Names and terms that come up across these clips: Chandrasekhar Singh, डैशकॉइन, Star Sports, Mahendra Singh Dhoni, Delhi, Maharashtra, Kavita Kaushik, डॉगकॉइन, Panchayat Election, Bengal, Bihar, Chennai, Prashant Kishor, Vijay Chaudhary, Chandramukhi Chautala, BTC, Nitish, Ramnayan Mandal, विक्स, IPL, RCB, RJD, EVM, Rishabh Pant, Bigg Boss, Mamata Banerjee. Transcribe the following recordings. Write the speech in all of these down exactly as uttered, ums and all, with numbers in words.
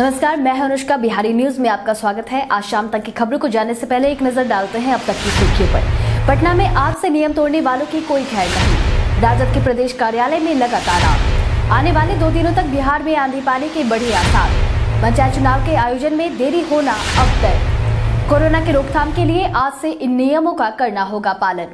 नमस्कार, मैं हूं अनुष्का। बिहारी न्यूज में आपका स्वागत है। आज शाम तक की खबरों को जानने से पहले एक नजर डालते हैं अब तक की सुर्खियों पर। पटना में आग से नियम तोड़ने वालों की कोई खैर नहीं, राजद के प्रदेश कार्यालय में लगातार आग। आने वाले दो दिनों तक बिहार में आंधी पानी के बढ़े आसार। पंचायत चुनाव के आयोजन में देरी होना अब तय। कोरोना की रोकथाम के लिए आज से इन नियमों का करना होगा पालन।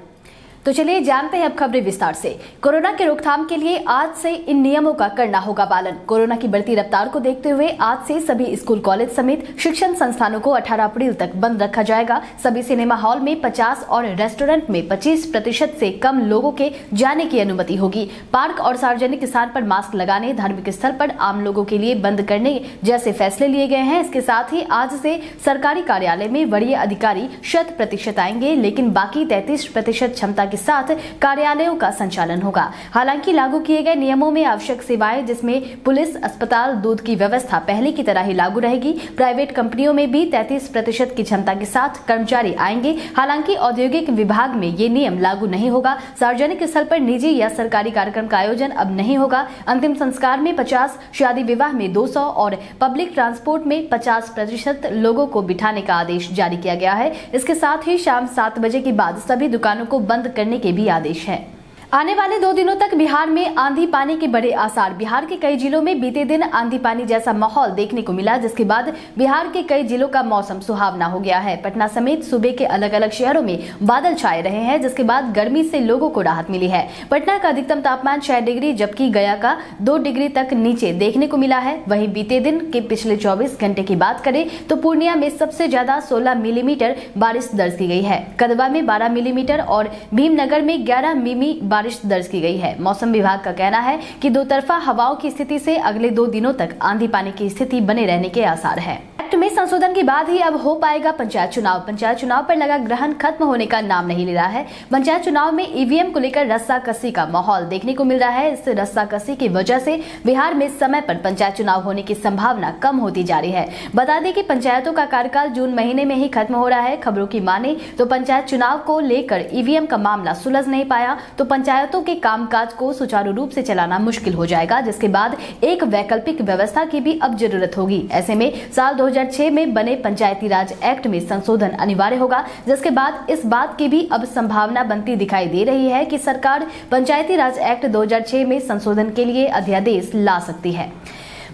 तो चलिए जानते हैं अब खबरें विस्तार से। कोरोना के रोकथाम के लिए आज से इन नियमों का करना होगा पालन। कोरोना की बढ़ती रफ्तार को देखते हुए आज से सभी स्कूल कॉलेज समेत शिक्षण संस्थानों को अठारह अप्रैल तक बंद रखा जाएगा। सभी सिनेमा हॉल में पचास और रेस्टोरेंट में पच्चीस प्रतिशत से कम लोगों के जाने की अनुमति होगी। पार्क और सार्वजनिक स्थान पर मास्क लगाने, धार्मिक स्थल पर आम लोगों के लिए बंद करने जैसे फैसले लिए गए हैं। इसके साथ ही आज से सरकारी कार्यालय में वरीय अधिकारी शत प्रतिशत आएंगे, लेकिन बाकी तैतीस प्रतिशत क्षमता के साथ कार्यालयों का संचालन होगा। हालांकि लागू किए गए नियमों में आवश्यक सेवाएं, जिसमें पुलिस, अस्पताल, दूध की व्यवस्था पहले की तरह ही लागू रहेगी। प्राइवेट कंपनियों में भी तैंतीस प्रतिशत की क्षमता के साथ कर्मचारी आएंगे। हालांकि औद्योगिक विभाग में ये नियम लागू नहीं होगा। सार्वजनिक स्थल पर निजी या सरकारी कार्यक्रम का आयोजन अब नहीं होगा। अंतिम संस्कार में पचास, शादी विवाह में दो सौ और पब्लिक ट्रांसपोर्ट में पचास प्रतिशत लोगों को बिठाने का आदेश जारी किया गया है। इसके साथ ही शाम सात बजे के बाद सभी दुकानों को बंद कर करने के भी आदेश है। आने वाले दो दिनों तक बिहार में आंधी पानी के बड़े आसार। बिहार के कई जिलों में बीते दिन आंधी पानी जैसा माहौल देखने को मिला, जिसके बाद बिहार के कई जिलों का मौसम सुहावना हो गया है। पटना समेत सूबे के अलग अलग शहरों में बादल छाए रहे हैं, जिसके बाद गर्मी से लोगों को राहत मिली है। पटना का अधिकतम तापमान छह डिग्री जबकि गया का दो डिग्री तक नीचे देखने को मिला है। वहीं बीते दिन के पिछले चौबीस घंटे की बात करें तो पूर्णिया में सबसे ज्यादा सोलह मिलीमीटर बारिश दर्ज की गई है। कदवा में बारह मिलीमीटर और भीमनगर में ग्यारह मिमी बारिश दर्ज की गई है। मौसम विभाग का कहना है कि दो तरफा हवाओं की स्थिति से अगले दो दिनों तक आंधी पानी की स्थिति बने रहने के आसार है। एक्ट में संशोधन के बाद ही अब हो पाएगा पंचायत चुनाव। पंचायत चुनाव पर लगा ग्रहण खत्म होने का नाम नहीं ले रहा है। पंचायत चुनाव में ईवीएम को लेकर रस्साकसी का माहौल देखने को मिल रहा है। इस रस्साकसी की वजह से बिहार में समय पर पंचायत चुनाव होने की संभावना कम होती जा रही है। बता दें कि पंचायतों का कार्यकाल जून महीने में ही खत्म हो रहा है। खबरों की माने तो पंचायत चुनाव को लेकर ईवीएम का मामला सुलझ नहीं पाया तो पंचायतों के कामकाज को सुचारू रूप से चलाना मुश्किल हो जाएगा, जिसके बाद एक वैकल्पिक व्यवस्था की भी अब जरूरत होगी। ऐसे में साल दो हज़ार छह में बने पंचायती राज एक्ट में संशोधन अनिवार्य होगा, जिसके बाद इस बात की भी अब संभावना बनती दिखाई दे रही है कि सरकार पंचायती राज एक्ट दो हज़ार छह में संशोधन के लिए अध्यादेश ला सकती है।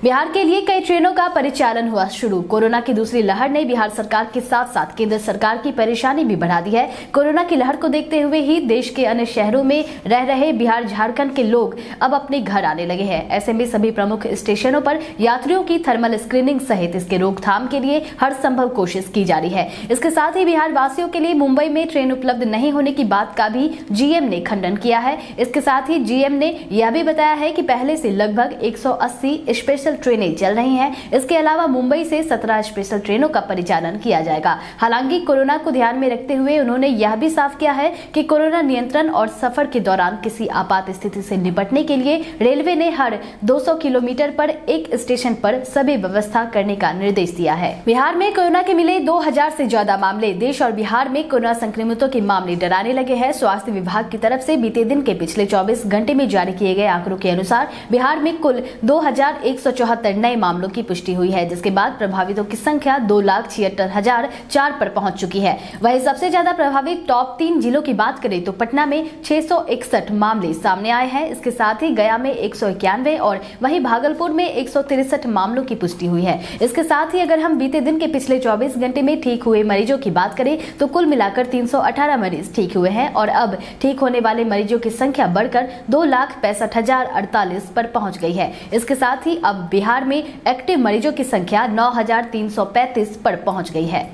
बिहार के लिए कई ट्रेनों का परिचालन हुआ शुरू। कोरोना की दूसरी लहर ने बिहार सरकार के साथ साथ केंद्र सरकार की परेशानी भी बढ़ा दी है। कोरोना की लहर को देखते हुए ही देश के अन्य शहरों में रह रहे बिहार, झारखंड के लोग अब अपने घर आने लगे हैं। ऐसे में सभी प्रमुख स्टेशनों पर यात्रियों की थर्मल स्क्रीनिंग सहित इसके रोकथाम के लिए हर संभव कोशिश की जा रही है। इसके साथ ही बिहार वासियों के लिए मुंबई में ट्रेन उपलब्ध नहीं होने की बात का भी जीएम ने खंडन किया है। इसके साथ ही जीएम ने यह भी बताया है कि पहले से लगभग एक सौ अस्सी स्पेशल ट्रेनें चल रही हैं। इसके अलावा मुंबई से सत्रह स्पेशल ट्रेनों का परिचालन किया जाएगा। हालांकि कोरोना को ध्यान में रखते हुए उन्होंने यह भी साफ किया है कि कोरोना नियंत्रण और सफर के दौरान किसी आपात स्थिति से निपटने के लिए रेलवे ने हर दो सौ किलोमीटर पर एक स्टेशन पर सभी व्यवस्था करने का निर्देश दिया है। बिहार में कोरोना के मिले दो हजार से ज्यादा मामले। देश और बिहार में कोरोना संक्रमितों के मामले डराने लगे हैं। स्वास्थ्य विभाग की तरफ से बीते दिन के पिछले चौबीस घंटे में जारी किए गए आंकड़ों के अनुसार बिहार में कुल दो हजार एक सौ चौहत्तर नए मामलों की पुष्टि हुई है, जिसके बाद प्रभावितों की संख्या दो लाख छिहत्तर हजार चार पर पहुंच चुकी है। वहीं सबसे ज्यादा प्रभावित टॉप तीन जिलों की बात करें तो पटना में छह सौ इकसठ मामले सामने आए हैं। इसके साथ ही गया में एक सौ इक्यानवे और वहीं भागलपुर में एक सौ तिरसठ मामलों की पुष्टि हुई है। इसके साथ ही अगर हम बीते दिन के पिछले चौबीस घंटे में ठीक हुए मरीजों की बात करें तो कुल मिलाकर तीन सौ अठारह मरीज ठीक हुए हैं और अब ठीक होने वाले मरीजों की संख्या बढ़कर दो लाख पैंसठ हजार अड़तालीस पर पहुंच गई है। इसके साथ ही अब बिहार में एक्टिव मरीजों की संख्या नौ हज़ार तीन सौ पैंतीस पर पहुंच गई है।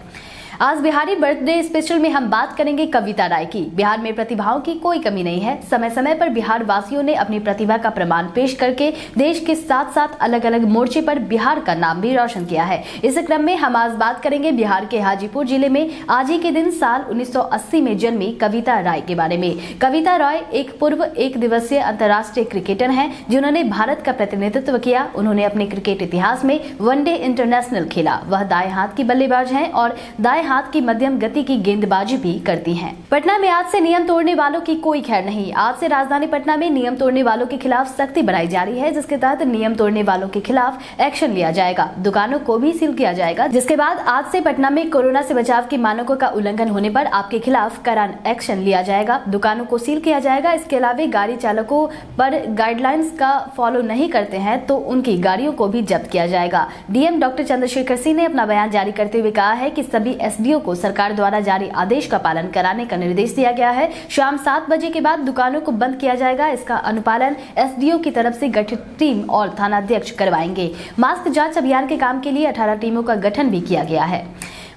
आज बिहारी बर्थडे स्पेशल में हम बात करेंगे कविता राय की। बिहार में प्रतिभाओं की कोई कमी नहीं है। समय समय पर बिहार वासियों ने अपनी प्रतिभा का प्रमाण पेश करके देश के साथ साथ अलग अलग मोर्चे पर बिहार का नाम भी रोशन किया है। इस क्रम में हम आज बात करेंगे बिहार के हाजीपुर जिले में आज ही के दिन साल उन्नीस सौ अस्सी में जन्मी कविता राय के बारे में। कविता राय एक पूर्व एक दिवसीय अंतर्राष्ट्रीय क्रिकेटर है, जिन्होंने भारत का प्रतिनिधित्व किया। उन्होंने अपने क्रिकेट इतिहास में वनडे इंटरनेशनल खेला। वह दाएं हाथ की बल्लेबाज है और दाएं हाथ की मध्यम गति की गेंदबाजी भी करती हैं। पटना में आज से नियम तोड़ने वालों की कोई खैर नहीं। आज से राजधानी पटना में नियम तोड़ने वालों के खिलाफ सख्ती बढ़ाई जा रही है, जिसके तहत नियम तोड़ने वालों के खिलाफ एक्शन लिया जाएगा, दुकानों को भी सील किया जाएगा, जिसके बाद आज से पटना में कोरोना से बचाव के मानकों का उल्लंघन होने पर आपके खिलाफ कड़ा एक्शन लिया जाएगा, दुकानों को सील किया जाएगा। इसके अलावा गाड़ी चालकों पर गाइडलाइंस का फॉलो नहीं करते हैं तो उनकी गाड़ियों को भी जब्त किया जाएगा। डीएम डॉक्टर चंद्रशेखर सिंह ने अपना बयान जारी करते हुए कहा है कि सभी एसडीओ को सरकार द्वारा जारी आदेश का पालन कराने का निर्देश दिया गया है। शाम सात बजे के बाद दुकानों को बंद किया जाएगा। इसका अनुपालन एसडीओ की तरफ से गठित टीम और थानाध्यक्ष करवाएंगे। मास्क जांच अभियान के काम के लिए अठारह टीमों का गठन भी किया गया है।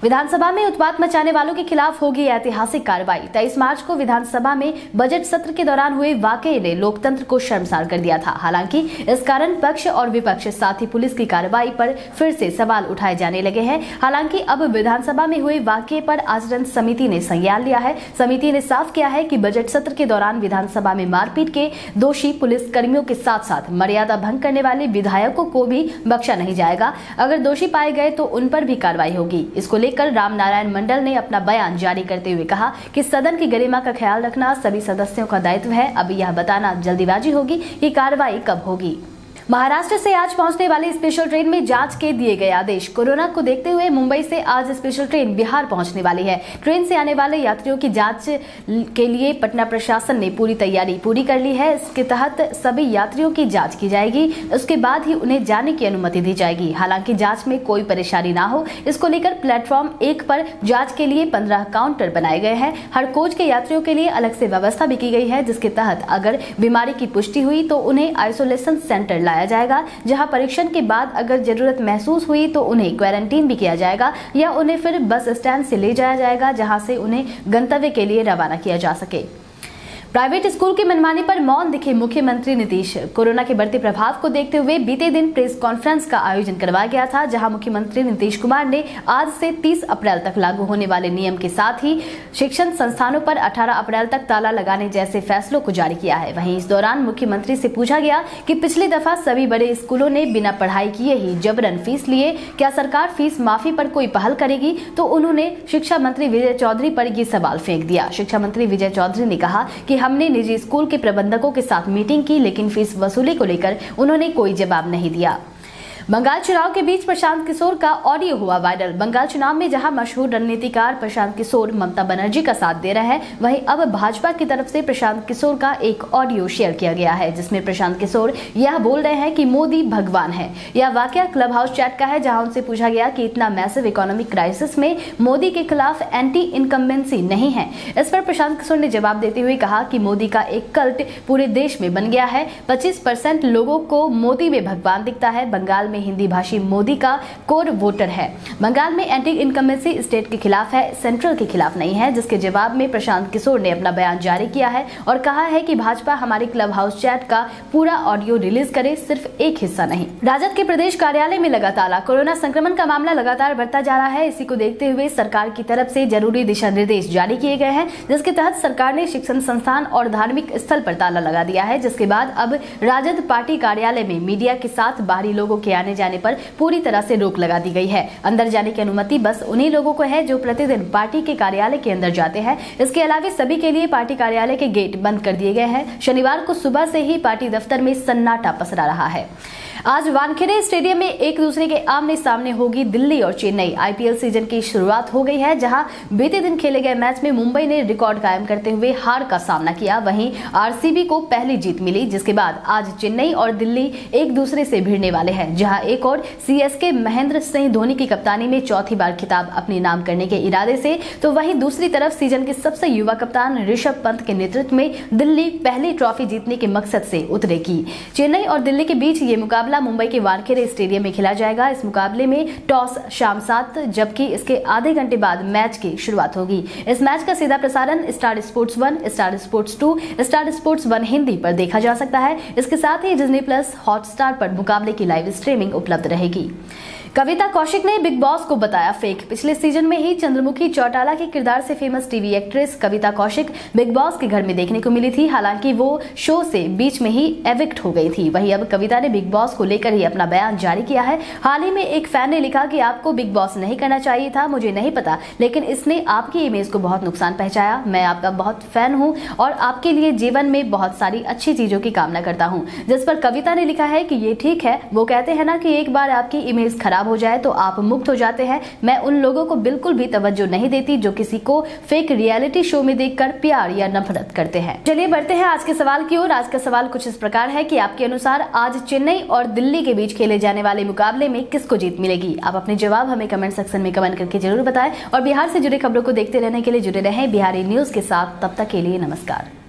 विधानसभा में उत्पात मचाने वालों के खिलाफ होगी ऐतिहासिक कार्रवाई। तेईस मार्च को विधानसभा में बजट सत्र के दौरान हुए वाकये ने लोकतंत्र को शर्मसार कर दिया था। हालांकि इस कारण पक्ष और विपक्ष साथ ही पुलिस की कार्रवाई पर फिर से सवाल उठाए जाने लगे हैं। हालांकि अब विधानसभा में हुए वाकये पर आचरण समिति ने संज्ञान लिया है। समिति ने साफ किया है कि बजट सत्र के दौरान विधानसभा में मारपीट के दोषी पुलिस कर्मियों के साथ साथ मर्यादा भंग करने वाले विधायकों को भी बख्शा नहीं जाएगा। अगर दोषी पाए गए तो उन पर भी कार्रवाई होगी। इसको कल रामनारायण मंडल ने अपना बयान जारी करते हुए कहा कि सदन की गरिमा का ख्याल रखना सभी सदस्यों का दायित्व है। अब यह बताना जल्दीबाजी होगी कि कार्रवाई कब होगी। महाराष्ट्र से आज पहुंचने वाली स्पेशल ट्रेन में जांच के दिए गए आदेश। कोरोना को देखते हुए मुंबई से आज स्पेशल ट्रेन बिहार पहुंचने वाली है। ट्रेन से आने वाले यात्रियों की जांच के लिए पटना प्रशासन ने पूरी तैयारी पूरी कर ली है। इसके तहत सभी यात्रियों की जांच की जाएगी, उसके बाद ही उन्हें जाने की अनुमति दी जाएगी। हालांकि जाँच में कोई परेशानी न हो, इसको लेकर प्लेटफॉर्म एक पर जाँच के लिए पंद्रह काउंटर बनाए गए हैं। हर कोच के यात्रियों के लिए अलग से व्यवस्था भी की गई है, जिसके तहत अगर बीमारी की पुष्टि हुई तो उन्हें आइसोलेशन सेंटर लाया जाएगा, जहां परीक्षण के बाद अगर जरूरत महसूस हुई तो उन्हें क्वारंटीन भी किया जाएगा या उन्हें फिर बस स्टैंड से ले जाया जाएगा, जहां से उन्हें गंतव्य के लिए रवाना किया जा सके। प्राइवेट स्कूल के मनमानी पर मौन दिखे मुख्यमंत्री नीतीश। कोरोना के बढ़ते प्रभाव को देखते हुए बीते दिन प्रेस कॉन्फ्रेंस का आयोजन करवाया गया था, जहां मुख्यमंत्री नीतीश कुमार ने आज से तीस अप्रैल तक लागू होने वाले नियम के साथ ही शिक्षण संस्थानों पर अठारह अप्रैल तक ताला लगाने जैसे फैसलों को जारी किया है। वहीं इस दौरान मुख्यमंत्री से पूछा गया कि पिछली दफा सभी बड़े स्कूलों ने बिना पढ़ाई किए ही जबरन फीस लिए, क्या सरकार फीस माफी पर कोई पहल करेगी? तो उन्होंने शिक्षा मंत्री विजय चौधरी पर ये सवाल फेंक दिया। शिक्षा मंत्री विजय चौधरी ने कहा कि हमने निजी स्कूल के प्रबंधकों के साथ मीटिंग की, लेकिन फीस वसूली को लेकर उन्होंने कोई जवाब नहीं दिया। बंगाल चुनाव के बीच प्रशांत किशोर का ऑडियो हुआ वायरल। बंगाल चुनाव में जहां मशहूर रणनीतिकार प्रशांत किशोर ममता बनर्जी का साथ दे रहे हैं, वहीं अब भाजपा की तरफ से प्रशांत किशोर का एक ऑडियो शेयर किया गया है, जिसमें प्रशांत किशोर यह बोल रहे हैं कि मोदी भगवान है। यह वाकया क्लब हाउस चैट का है, जहां उनसे पूछा गया कि इतना मैसिव इकोनॉमिक क्राइसिस में मोदी के खिलाफ एंटी इनकम्बेंसी नहीं है। इस पर प्रशांत किशोर ने जवाब देते हुए कहा कि मोदी का एक कल्ट पूरे देश में बन गया है। पच्चीस परसेंट लोगों को मोदी में भगवान दिखता है। बंगाल में हिंदी भाषी मोदी का कोर वोटर है। बंगाल में एंटी इनकम्बेंसी स्टेट के खिलाफ है, सेंट्रल के खिलाफ नहीं है। जिसके जवाब में प्रशांत किशोर ने अपना बयान जारी किया है और कहा है कि भाजपा हमारे क्लब हाउस चैट का पूरा ऑडियो रिलीज करे, सिर्फ एक हिस्सा नहीं। राजद के प्रदेश कार्यालय में लगा ताला। कोरोना संक्रमण का मामला लगातार बढ़ता जा रहा है। इसी को देखते हुए सरकार की तरफ से जरूरी दिशा निर्देश जारी किए गए हैं, जिसके तहत सरकार ने शिक्षण संस्थान और धार्मिक स्थल पर ताला लगा दिया है। जिसके बाद अब राजद पार्टी कार्यालय में मीडिया के साथ बाहरी लोगों के आने जाने पर पूरी तरह से रोक लगा दी गई है। अंदर जाने की अनुमति बस उन्हीं लोगों को है जो प्रतिदिन पार्टी के कार्यालय के अंदर जाते हैं। इसके अलावा सभी के लिए पार्टी कार्यालय के गेट बंद कर दिए गए हैं। शनिवार को सुबह से ही पार्टी दफ्तर में सन्नाटा पसरा रहा है। आज वानखेड़े स्टेडियम में एक दूसरे के आमने सामने होगी दिल्ली और चेन्नई। आईपीएल सीजन की शुरुआत हो गई है, जहां बीते दिन खेले गए मैच में मुंबई ने रिकॉर्ड कायम करते हुए हार का सामना किया। वहीं आरसीबी को पहली जीत मिली, जिसके बाद आज चेन्नई और दिल्ली एक दूसरे से भिड़ने वाले हैं, जहां एक और सीएसके महेंद्र सिंह धोनी की कप्तानी में चौथी बार खिताब अपने नाम करने के इरादे से, तो वहीं दूसरी तरफ सीजन के सबसे युवा कप्तान ऋषभ पंत के नेतृत्व में दिल्ली पहली ट्रॉफी जीतने के मकसद से उतरेगी। चेन्नई और दिल्ली के बीच ये मुकाबला मुंबई के वानखेड़े स्टेडियम में खेला जाएगा। इस मुकाबले में टॉस शाम सात, जबकि इसके आधे घंटे बाद मैच की शुरुआत होगी। इस मैच का सीधा प्रसारण Star Sports one, Star Sports two, Star Sports one Hindi पर देखा जा सकता है। इसके साथ ही डिज्नी प्लस हॉटस्टार पर मुकाबले की लाइव स्ट्रीमिंग उपलब्ध रहेगी। कविता कौशिक ने बिग बॉस को बताया फेक। पिछले सीजन में ही चंद्रमुखी चौटाला के किरदार से famous TV actress Kavita Kaushik Bigg Boss के घर में देखने को मिली थी। हालांकि वो शो से बीच में ही एविक्ट हो गई थी। वहीं अब कविता ने बिग बॉस को लेकर ही अपना बयान जारी किया है। हाल ही में एक फैन ने लिखा कि आपको बिग बॉस नहीं करना चाहिए था, मुझे नहीं पता, लेकिन इसने आपकी इमेज को बहुत नुकसान पहुंचाया। मैं आपका बहुत फैन हूँ और आपके लिए जीवन में बहुत सारी अच्छी चीजों की कामना करता हूँ। जिस पर कविता ने लिखा है कि ये ठीक है, वो कहते हैं ना कि एक बार आपकी इमेज खराब हो जाए तो आप मुक्त हो जाते हैं। मैं उन लोगों को बिल्कुल भी तवज्जो नहीं देती जो किसी को फेक रियलिटी शो में देखकर प्यार या नफरत करते हैं। चलिए बढ़ते हैं आज के सवाल की ओर। आज का सवाल कुछ इस प्रकार है कि आपके अनुसार आज चेन्नई और दिल्ली के बीच खेले जाने वाले मुकाबले में किसको जीत मिलेगी। आप अपने जवाब हमें कमेंट सेक्शन में कमेंट करके जरूर बताएं और बिहार से जुड़ी खबरों को देखते रहने के लिए जुड़े रहें बिहारी न्यूज के साथ। तब तक के लिए नमस्कार।